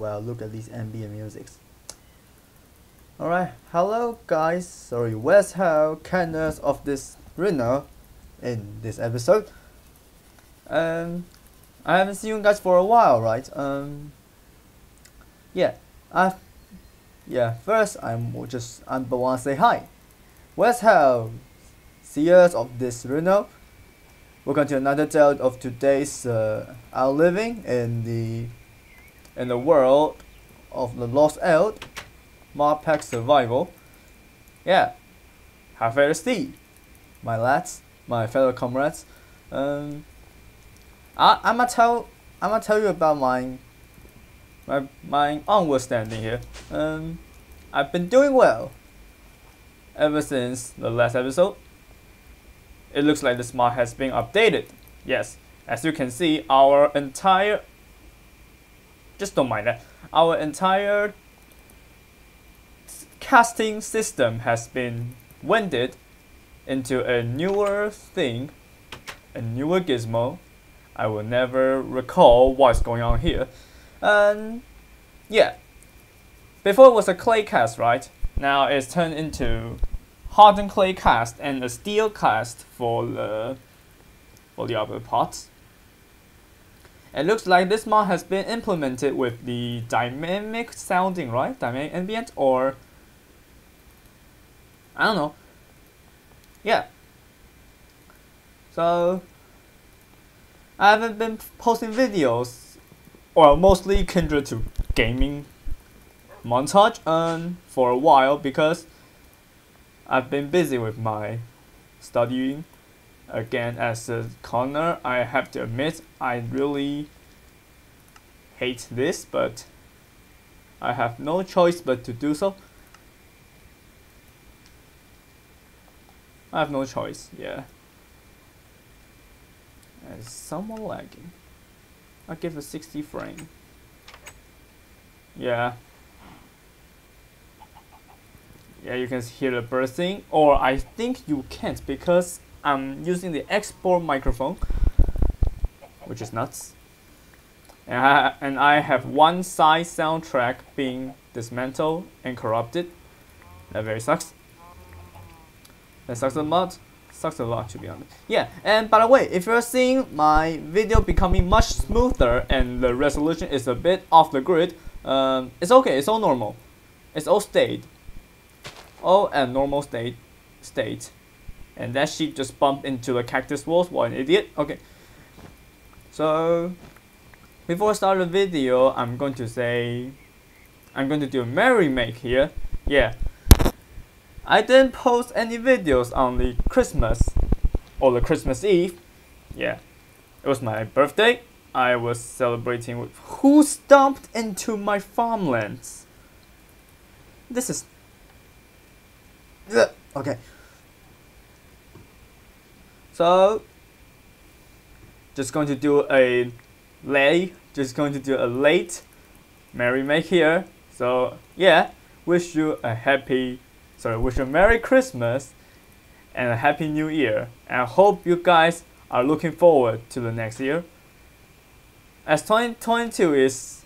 wow, look at these ambient musics. Alright, hello guys, sorry, where's how kindness of this Reno in this episode. I haven't seen you guys for a while, right? First, I'm the one to say hi. Where's how seers of this Reno? Welcome to another tale of today's our living in the world of the Lost Era Modpack survival. Yeah, have fair steed, my lads, my fellow comrades. I'ma tell you about my onward standing here. I've been doing well ever since the last episode. It looks like this mod has been updated. Yes, as you can see, our entire casting system has been wended into a newer thing, a newer gizmo. I will never recall what's going on here. Yeah, before it was a clay cast, right? Now it's turned into hardened clay cast and a steel cast for the upper parts. It looks like this mod has been implemented with the dynamic sounding, right? Dynamic ambient, or I don't know. Yeah. So I haven't been posting videos, or mostly kindred to gaming montage, for a while because I've been busy with my studying. Again, as a Connor, I have to admit, I really hate this, but I have no choice but to do so. I have no choice, yeah. There's someone lagging. I'll give a 60 frame. Yeah. Yeah, you can hear the bursting, or I think you can't because I'm using the export microphone, which is nuts. And I have one side soundtrack being dismantled and corrupted. That very sucks. That sucks a lot. Sucks a lot, to be honest. Yeah, and by the way, if you're seeing my video becoming much smoother and the resolution is a bit off the grid, it's okay. It's all normal. It's all stayed. Oh, and normal state, and that sheep just bumped into the cactus walls. What an idiot. Okay, so before I start the video, I'm going to do a merry make here. Yeah, I didn't post any videos on the Christmas or the Christmas Eve. Yeah, it was my birthday. I was celebrating with who stomped into my farmlands. This is okay. So just going to do a late merry make here. So yeah, wish you a Merry Christmas and a Happy New Year. And I hope you guys are looking forward to the next year. As 2022 is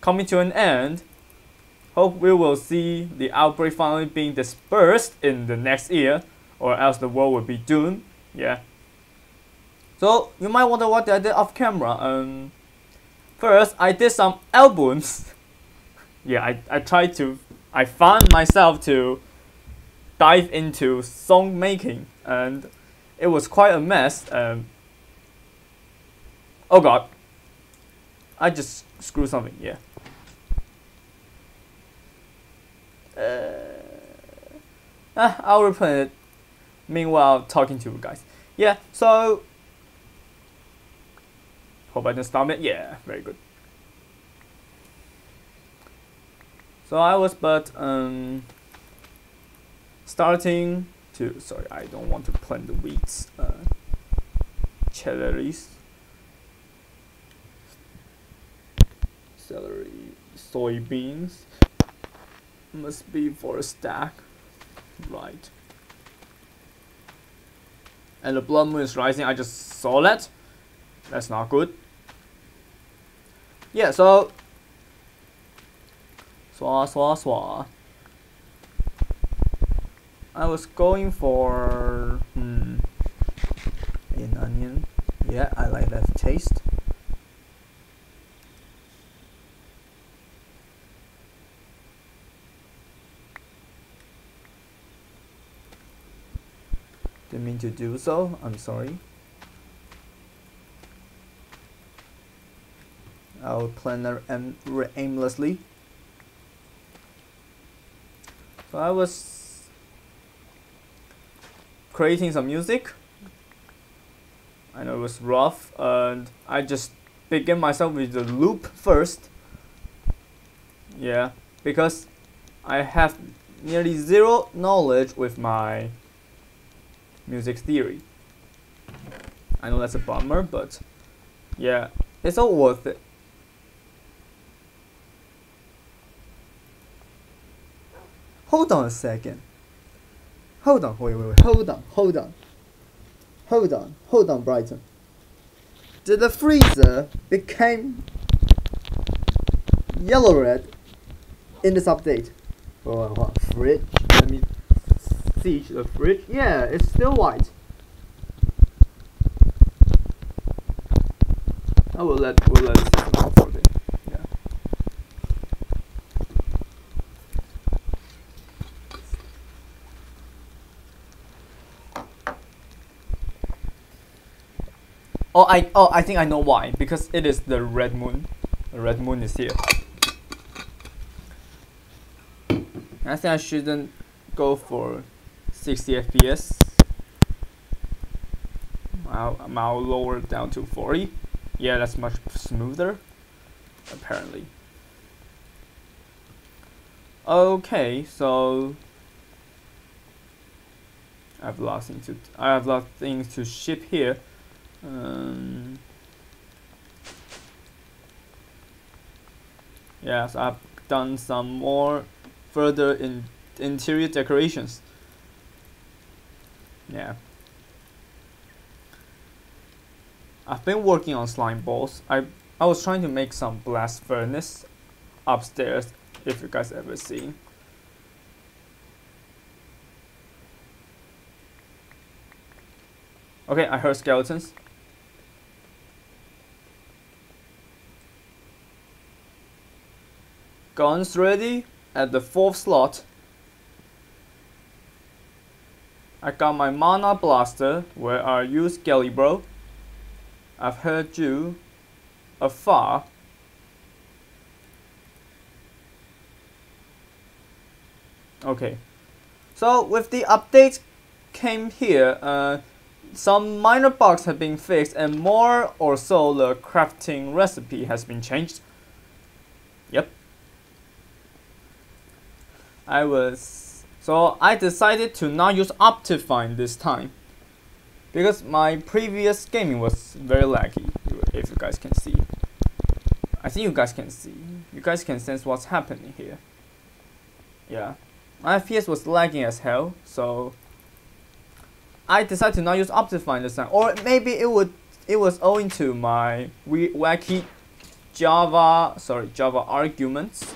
coming to an end, hope we will see the outbreak finally being dispersed in the next year, or else the world will be doomed. Yeah. So you might wonder what I did off camera. First I did some albums. Yeah, I found myself to dive into song making, and it was quite a mess. Oh god, I just screwed something. Yeah. I'll replay it meanwhile talking to you guys. Yeah, so hope I didn't stop it. Yeah, very good. So I was starting to, sorry, I don't want to plant the weeds, celery, soybeans. Must be for a stack, right? And the blood moon is rising. I just saw that. That's not good. Yeah, so Swa, swa, swa. I was going for an onion. Yeah, I like that taste. Didn't mean to do so, I'm sorry. I'll planner aimlessly. So I was creating some music. I know it was rough, and I just began myself with the loop first. Yeah, because I have nearly zero knowledge with my music theory. I know that's a bummer, but yeah, it's all worth it. Hold on a second. Hold on, wait, hold on, Brighton. Did the freezer became yellow red in this update? Oh, fridge. Let me see the fridge. Yeah, it's still white. I will let it for a bit. Oh, I think I know why. Because it is the red moon. The red moon is here. I think I shouldn't go for 60 FPS. I'll lower it down to 40. Yeah, that's much smoother, apparently. Okay, so I have a lot of things to ship here. Yes, I've done some more further in interior decorations. Yeah, I've been working on slime balls. I was trying to make some blast furnace upstairs, if you guys ever seen. Okay, I heard skeletons. Guns ready at the 4th slot. I got my mana blaster. Where are you, Skelly Bro? I've heard you afar. Okay, so with the update came here, some minor bugs have been fixed and more or so the crafting recipe has been changed. Yep. So I decided to not use Optifine this time, because my previous gaming was very laggy, if you guys can see. I think you guys can see. You guys can sense what's happening here. Yeah. My FPS was lagging as hell, so I decided to not use Optifine this time. Or maybe it was owing to my wacky Java arguments.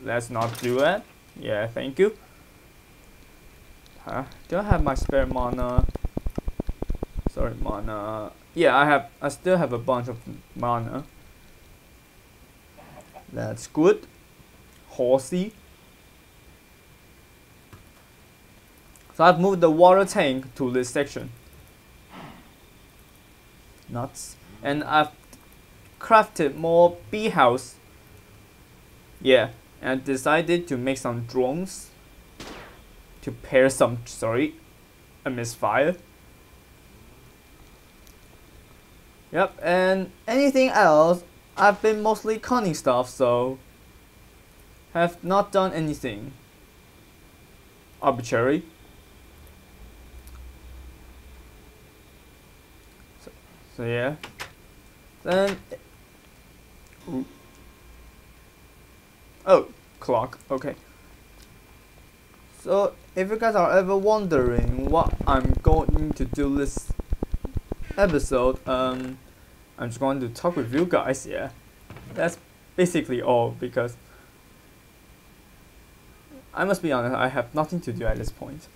Let's not do it. Yeah, thank you. Huh? Do I have my spare mana? Sorry, mana. Yeah, I still have a bunch of mana. That's good. Horsey. So I've moved the water tank to this section. Nuts. And I've crafted more bee house. Yeah, and decided to make some drones. To pair some, sorry, a misfire. Yep, and anything else, I've been mostly conning stuff, so have not done anything arbitrary. So yeah, then, oh, clock, okay. So if you guys are ever wondering what I'm going to do this episode, I'm just going to talk with you guys, yeah. That's basically all, because I must be honest, I have nothing to do at this point.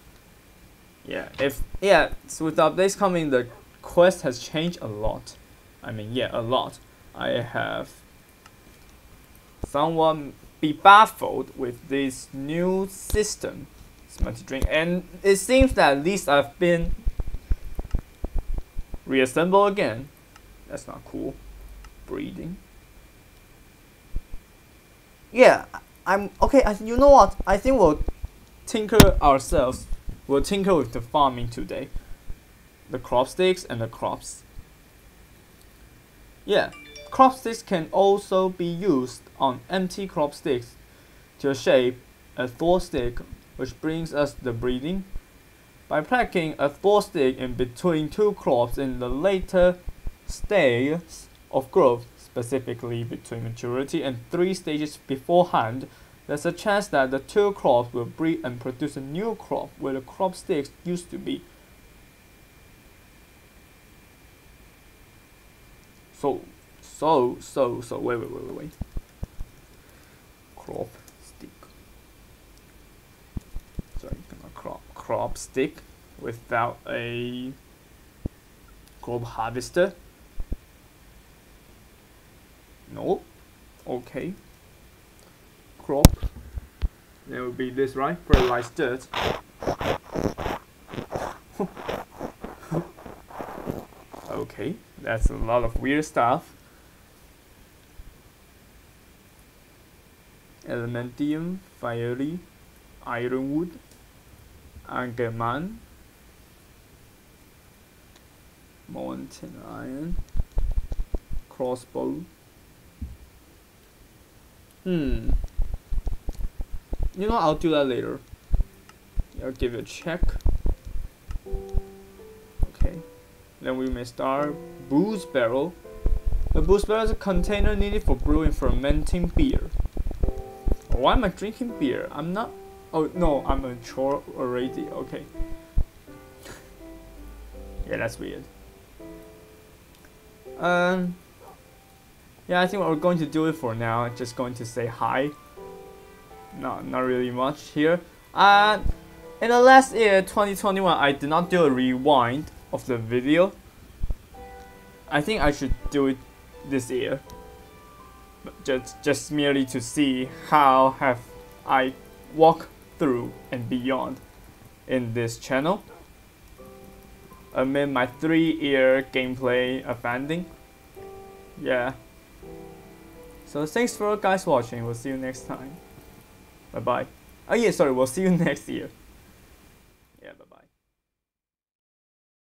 Yeah, so with the updates coming, the quest has changed a lot. I mean, yeah, a lot. I have somewhat be baffled with this new system. It's meant to drink, and it seems that at least I've been reassembled again. That's not cool. Breathing. Yeah, I'm okay. You know what? I think we'll tinker ourselves. We'll tinker with the farming today. The crop sticks and the crops. Yeah, crop sticks can also be used on empty crop sticks to shape a Thor stick, which brings us the breeding. By placing a Thor stick in between two crops in the later stages of growth, specifically between maturity and 3 stages beforehand, there's a chance that the two crops will breed and produce a new crop where the crop sticks used to be. So, wait. Crop stick. Sorry, crop stick without a crop harvester. No. Okay. Crop. There will be this, right? Fertilized dirt. Okay, that's a lot of weird stuff. Elementium, fiery, ironwood, angerman, mountain iron, crossbow. You know, I'll do that later. I'll give it a check. Okay. Then we may start booze barrel. The booze barrel is a container needed for brewing fermenting beer. Why am I drinking beer? I'm not. Oh no, I'm mature already. Okay. Yeah, that's weird. Yeah, I think what we're going to do it for now. I'm just going to say hi. Not really much here. In the last year, 2021, I did not do a rewind of the video. I think I should do it this year. But just merely to see how have I walked through and beyond in this channel amid my 3-year gameplay abandon. Yeah. So thanks for guys watching. We'll see you next time. Bye-bye. Oh yeah, sorry, we'll see you next year. Yeah, bye-bye.